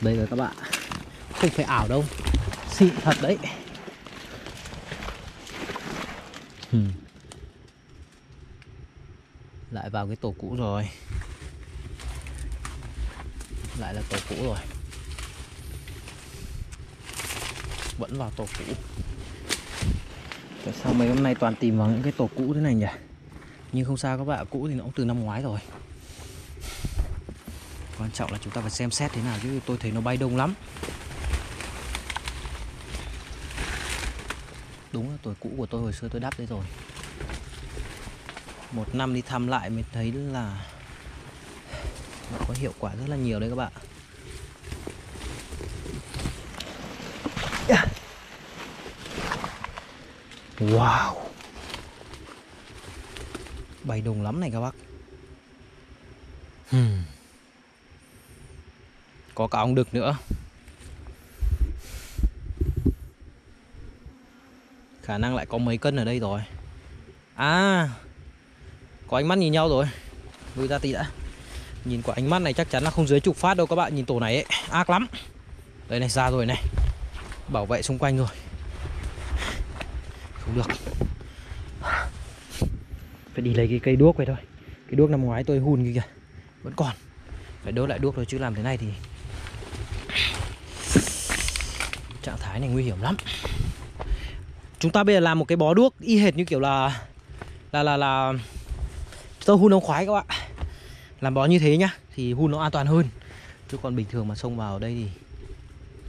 Đây là các bạn, không phải ảo đâu, xịn thật đấy. Lại vào cái tổ cũ rồi. Lại là tổ cũ rồi. Vẫn vào tổ cũ. Tại sao mấy hôm nay toàn tìm vào những cái tổ cũ thế này nhỉ? Nhưng không sao các bạn, cũ thì nó cũng từ năm ngoái rồi. Quan trọng là chúng ta phải xem xét thế nào chứ tôi thấy nó bay đông lắm. Đúng là tuổi cũ của tôi hồi xưa tôi đắp đấy rồi. Một năm đi thăm lại mới thấy là nó có hiệu quả rất là nhiều đấy các bạn. Wow, bay đông lắm này các bác. Có cả ong đực nữa. Khả năng lại có mấy cân ở đây rồi. À, có ánh mắt nhìn nhau rồi. Vui ra tí đã. Nhìn qua ánh mắt này chắc chắn là không dưới chục phát đâu các bạn. Nhìn tổ này ấy, ác lắm. Đây này, ra rồi này. Bảo vệ xung quanh rồi. Không được. Phải đi lấy cái cây đuốc vậy thôi. Cái đuốc năm ngoái tôi hun kìa, vẫn còn. Phải đốt lại đuốc thôi chứ làm thế này thì trạng thái này nguy hiểm lắm. Chúng ta bây giờ làm một cái bó đuốc y hệt như kiểu là tôi hun ống khoái các bạn. Làm bó như thế nhá thì hun nó an toàn hơn. Chứ còn bình thường mà xông vào đây thì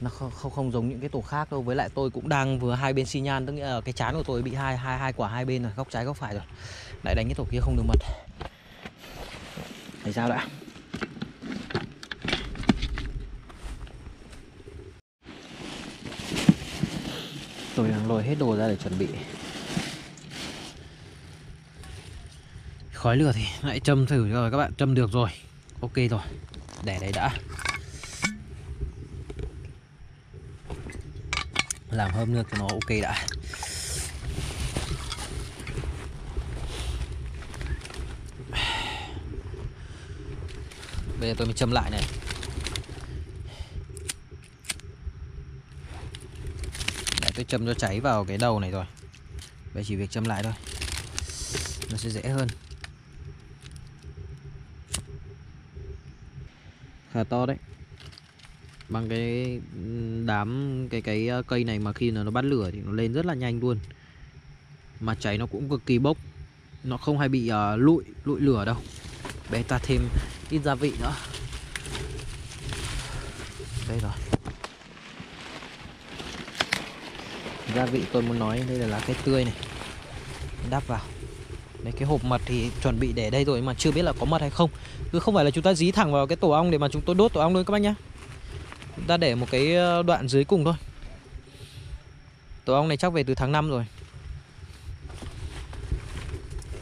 nó không giống những cái tổ khác đâu. Với lại tôi cũng đang vừa hai bên xi nhan, tức nghĩa là cái trán của tôi bị hai quả hai bên rồi, góc trái góc phải rồi. Lại đánh cái tổ kia không được mật. Thấy sao đã? Tôi đang lôi hết đồ ra để chuẩn bị. Khói lửa thì lại châm thử rồi các bạn, châm được rồi. Ok rồi, để đấy đã. Làm hơm nước cho nó ok đã. Bây giờ tôi mới châm lại này. Tôi châm cho cháy vào cái đầu này rồi. Vậy chỉ việc châm lại thôi, nó sẽ dễ hơn. Khá to đấy. Bằng cái đám cái cây này mà khi nó bắt lửa thì nó lên rất là nhanh luôn. Mà cháy nó cũng cực kỳ bốc. Nó không hay bị lụi lửa đâu. Bé ta thêm ít gia vị nữa. Đây rồi. Gia vị tôi muốn nói đây là lá cây tươi này, đắp vào. Đấy, cái hộp mật thì chuẩn bị để đây rồi mà chưa biết là có mật hay không. Cứ không phải là chúng ta dí thẳng vào cái tổ ong để mà chúng tôi đốt tổ ong luôn các bác nhá. Chúng ta để một cái đoạn dưới cùng thôi. Tổ ong này chắc về từ tháng 5 rồi.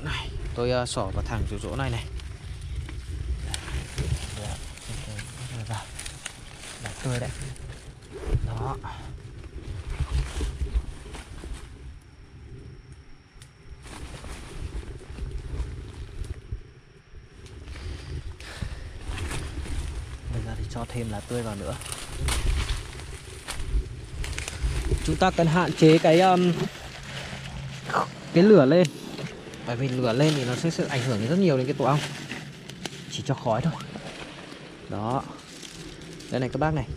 Này, tôi xỏ vào thẳng chỗ này này. Lá tươi đấy. Đó. Cho thêm lá tươi vào nữa. Chúng ta cần hạn chế cái lửa lên. Bởi vì lửa lên thì nó sẽ ảnh hưởng rất nhiều đến cái tổ ong. Chỉ cho khói thôi. Đó. Đây này các bác này.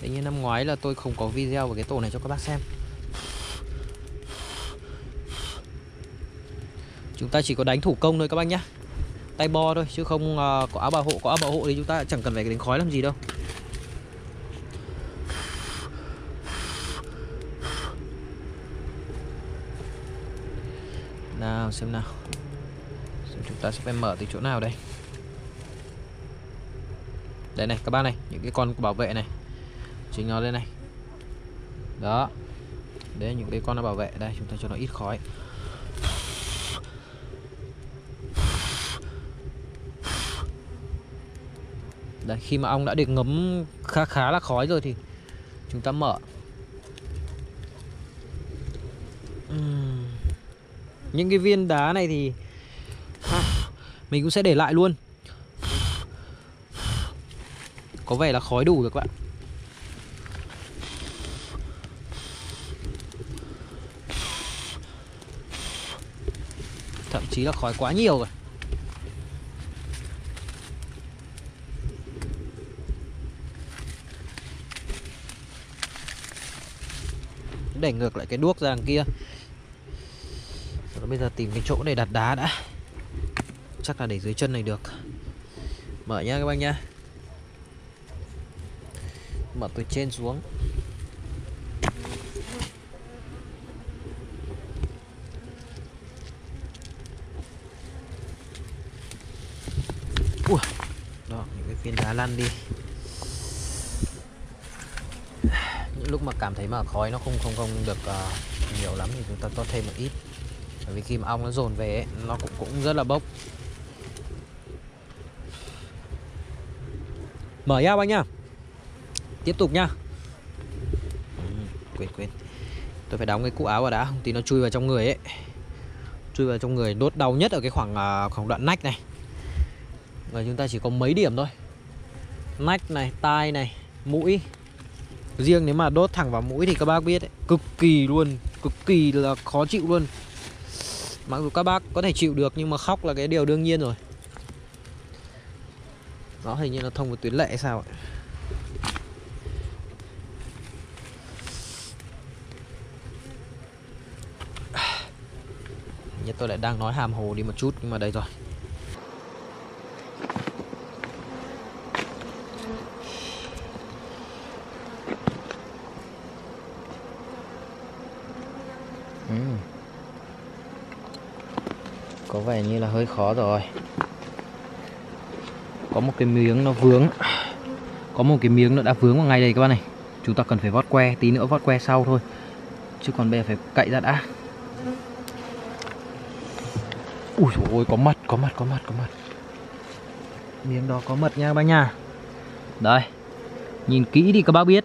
Tự nhiên năm ngoái là tôi không có video về cái tổ này cho các bác xem. Chúng ta chỉ có đánh thủ công thôi các bác nhé, tay bo thôi chứ không có áo bảo hộ. Có áo bảo hộ thì chúng ta chẳng cần phải đến khói làm gì đâu. Nào xem nào, xem chúng ta sẽ phải mở từ chỗ nào đây. Đây này các bác này, những cái con bảo vệ này, chính nó đây này. Đó, đấy những cái con nó bảo vệ đây, chúng ta cho nó ít khói. Đấy, khi mà ong đã được ngấm khá là khói rồi thì chúng ta mở. Những cái viên đá này thì mình cũng sẽ để lại luôn. Có vẻ là khói đủ rồi các bạn. Thậm chí là khói quá nhiều rồi. Đẩy ngược lại cái đuốc ra đằng kia. Rồi bây giờ tìm cái chỗ để đặt đá đã. Chắc là để dưới chân này được. Mở nhá các bác nhá. Mở từ trên xuống. Ui, đó, những cái viên đá lăn đi. Những lúc mà cảm thấy mà khói nó không được nhiều lắm thì chúng ta cho thêm một ít. Bởi vì khi mà ong nó dồn về ấy, nó cũng rất là bốc. Mở ra anh nhá. Tiếp tục nhá. Quên. Tôi phải đóng cái cúc áo vào đã, không tí nó chui vào trong người ấy. Chui vào trong người đốt đau nhất ở cái khoảng đoạn nách này. Và chúng ta chỉ có mấy điểm thôi. Nách này, tai này, mũi. Riêng nếu mà đốt thẳng vào mũi thì các bác biết ấy, cực kỳ luôn, cực kỳ là khó chịu luôn. Mặc dù các bác có thể chịu được nhưng mà khóc là cái điều đương nhiên rồi. Nó hình như nó thông một tuyến lệ hay sao ấy. Nhưng tôi lại đang nói hàm hồ đi một chút nhưng mà đây rồi. Có vẻ như là hơi khó rồi. Có một cái miếng nó vướng. Có một cái miếng nó đã vướng vào ngay đây các bạn này. Chúng ta cần phải vót que. Tí nữa vót que sau thôi. Chứ còn bây giờ phải cậy ra đã. Ui dồi ôi, có mật. Miếng đó có mật nha các bác nha. Đây, nhìn kỹ thì các bác biết.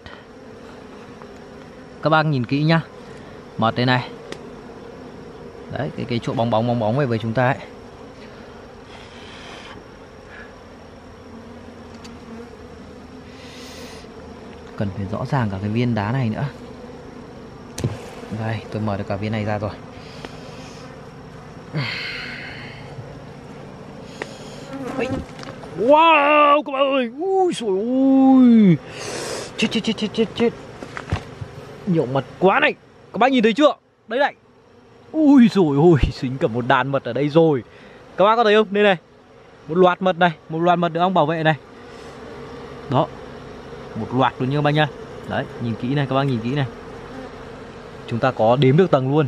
Các bác nhìn kỹ nhá. Mật đây này. Đấy, cái chỗ bóng về với chúng ta ấy. Cần phải rõ ràng cả cái viên đá này nữa. Đây, tôi mở được cả viên này ra rồi. Wow, các bạn ơi. Ui dồi ôi. Chết. Nhiều mật quá này. Các bác nhìn thấy chưa? Đấy này. Ui dồi ôi, xính cả một đàn mật ở đây rồi. Các bác có thấy không? Đây này. Một loạt mật này, một loạt mật được ong bảo vệ này. Đó. Một loạt luôn nha các bác nha. Đấy, nhìn kỹ này, các bác nhìn kỹ này. Chúng ta có đếm được tầng luôn.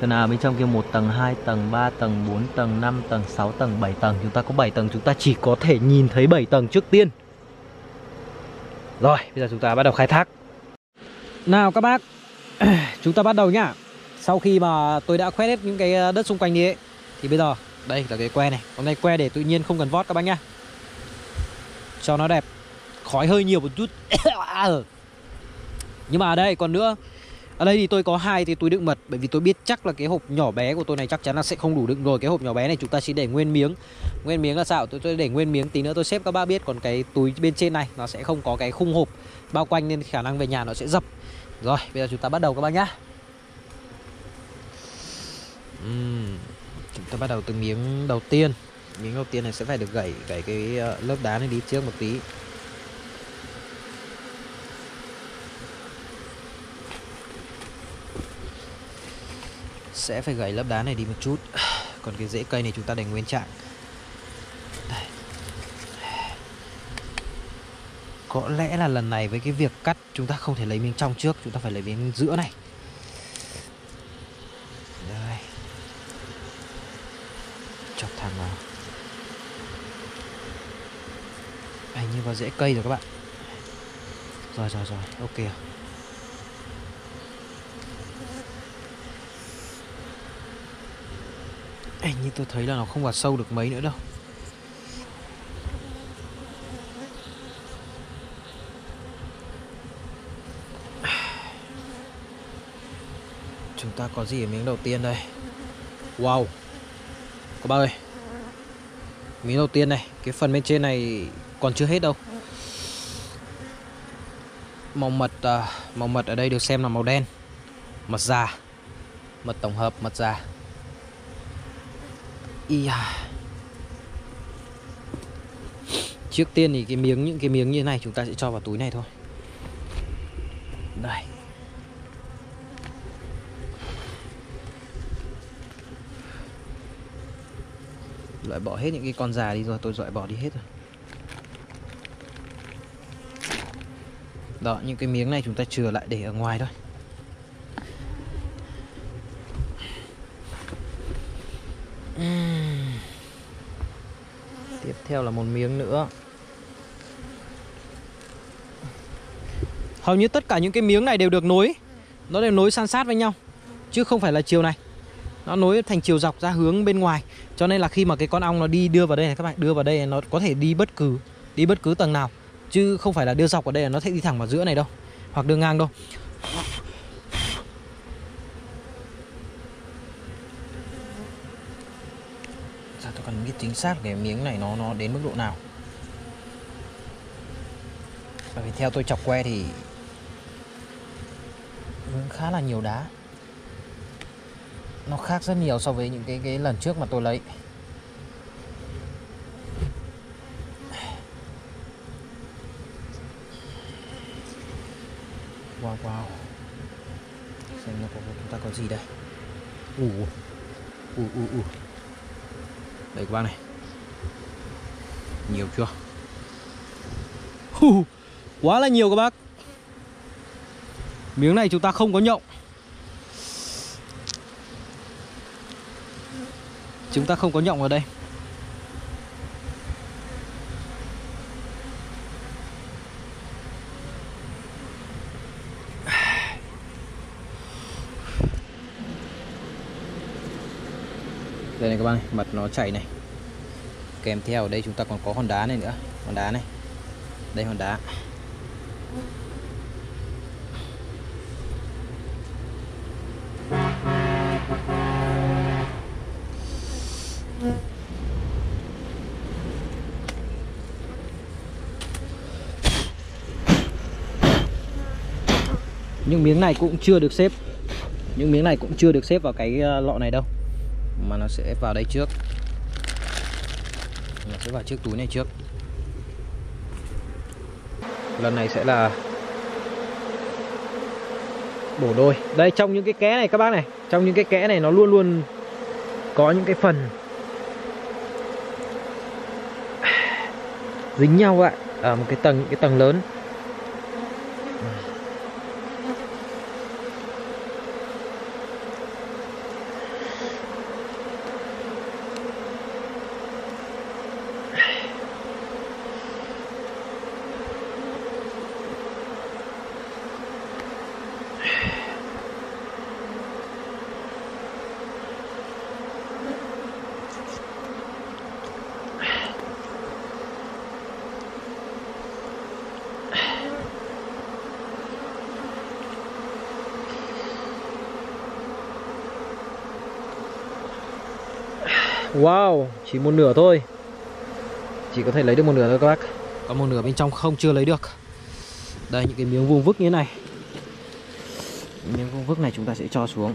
Xem nào, bên trong kia 1 tầng, 2 tầng, 3 tầng, 4 tầng, 5 tầng, 6 tầng, 7 tầng. Chúng ta có 7 tầng, chúng ta chỉ có thể nhìn thấy 7 tầng trước tiên. Rồi, bây giờ chúng ta bắt đầu khai thác. Nào các bác, chúng ta bắt đầu nhá. Sau khi mà tôi đã khoét hết những cái đất xung quanh đi ấy, thì bây giờ đây là cái que này. Hôm nay que để tự nhiên không cần vót các bác nhá. Cho nó đẹp. Khói hơi nhiều một chút. Nhưng mà đây còn nữa. Ở đây thì tôi có 2 cái túi đựng mật. Bởi vì tôi biết chắc là cái hộp nhỏ bé của tôi này chắc chắn là sẽ không đủ đựng rồi. Cái hộp nhỏ bé này chúng ta chỉ để nguyên miếng. Nguyên miếng là sao? Tôi để nguyên miếng tí nữa tôi xếp các bác biết. Còn cái túi bên trên này nó sẽ không có cái khung hộp bao quanh nên khả năng về nhà nó sẽ dập. Rồi bây giờ chúng ta bắt đầu các bác nhá. Chúng ta bắt đầu từ miếng đầu tiên. Miếng đầu tiên này sẽ phải được gẩy cái lớp đá này đi trước một tí. Sẽ phải gẩy lớp đá này đi một chút. Còn cái rễ cây này chúng ta để nguyên trạng. Đây. Có lẽ là lần này với cái việc cắt chúng ta không thể lấy miếng trong trước. Chúng ta phải lấy miếng giữa này. Đây. Chọc thẳng vào. Hình như vào rễ cây rồi các bạn. Rồi. Ok. Nhưng tôi thấy là nó không vào sâu được mấy nữa đâu. Chúng ta có gì ở miếng đầu tiên đây? Wow. Các bác ơi. Miếng đầu tiên này, cái phần bên trên này còn chưa hết đâu. Màu mật ở đây được xem là màu đen, mật già, mật tổng hợp, mật già. Trước tiên thì những cái miếng như thế này chúng ta sẽ cho vào túi này thôi. Đây. Loại bỏ hết những cái con già đi rồi, tôi loại bỏ đi hết rồi. Đó, những cái miếng này chúng ta chừa lại để ở ngoài thôi. Tiếp theo là một miếng nữa. Hầu như tất cả những cái miếng này đều được nối. Nó đều nối san sát với nhau, chứ không phải là chiều này. Nó nối thành chiều dọc ra hướng bên ngoài. Cho nên là khi mà cái con ong nó đưa vào đây này các bạn, đưa vào đây nó có thể đi bất cứ tầng nào, chứ không phải là đưa dọc ở đây là nó sẽ đi thẳng vào giữa này đâu, hoặc đưa ngang đâu. Sao tôi cần biết chính xác cái miếng này nó đến mức độ nào. Bởi vì theo tôi chọc que thì khá là nhiều đá. Nó khác rất nhiều so với những cái lần trước mà tôi lấy. Wow. Xem nó có, chúng ta có gì đây. Đây các bác này. Nhiều chưa? Quá là nhiều các bác. Miếng này chúng ta không có nhộng. Chúng ta không có nhộng ở đây. Đây này các bạn này, mật nó chảy này. Kèm theo ở đây chúng ta còn có hòn đá này nữa. Hòn đá này. Đây hòn đá. Những miếng này cũng chưa được xếp. Những miếng này cũng chưa được xếp vào cái lọ này đâu, mà nó sẽ vào đây trước. Nó sẽ vào trước túi này trước. Lần này sẽ là bổ đôi. Đây, trong những cái kẽ này các bác này, trong những cái kẽ này nó luôn luôn có những cái phần dính nhau ạ, ở một cái tầng, cái tầng lớn. Wow, chỉ một nửa thôi. Chỉ có thể lấy được một nửa thôi các bác. Có một nửa bên trong không chưa lấy được. Đây, những cái miếng vuông vức như thế này. Miếng vuông vức này chúng ta sẽ cho xuống.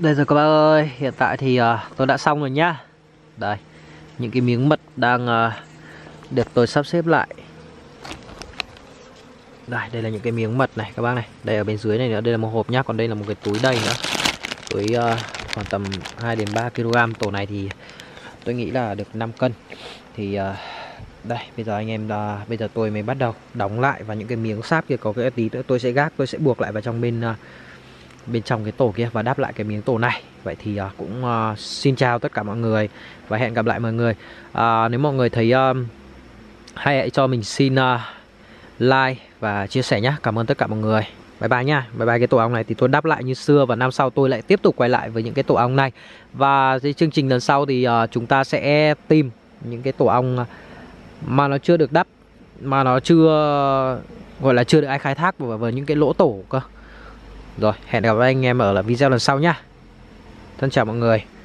Đây rồi các bác ơi, hiện tại thì tôi đã xong rồi nhá. Đây, những cái miếng mật đang được tôi sắp xếp lại. Đây là những cái miếng mật này các bác này. Đây ở bên dưới này nữa, đây là một hộp nhá. Còn đây là một cái túi đầy nữa. Túi khoảng tầm 2 đến 3 kg. Tổ này thì tôi nghĩ là được 5 cân. Thì đây, bây giờ anh em, bây giờ tôi mới bắt đầu đóng lại. Và những cái miếng sáp kia có cái tí nữa tôi sẽ gác, tôi sẽ buộc lại vào trong bên trong cái tổ kia và đáp lại cái miếng tổ này. Vậy thì cũng xin chào tất cả mọi người và hẹn gặp lại mọi người. Nếu mọi người thấy hay hãy cho mình xin like và chia sẻ nhé. Cảm ơn tất cả mọi người. Bye bye nha. Bye bye. Cái tổ ong này thì tôi đáp lại như xưa, và năm sau tôi lại tiếp tục quay lại với những cái tổ ong này. Và cái chương trình lần sau thì chúng ta sẽ tìm những cái tổ ong mà nó chưa được đắp, mà nó chưa gọi là chưa được ai khai thác vào những cái lỗ tổ cơ. Rồi, hẹn gặp lại anh em ở video lần sau nhá. Thân chào mọi người.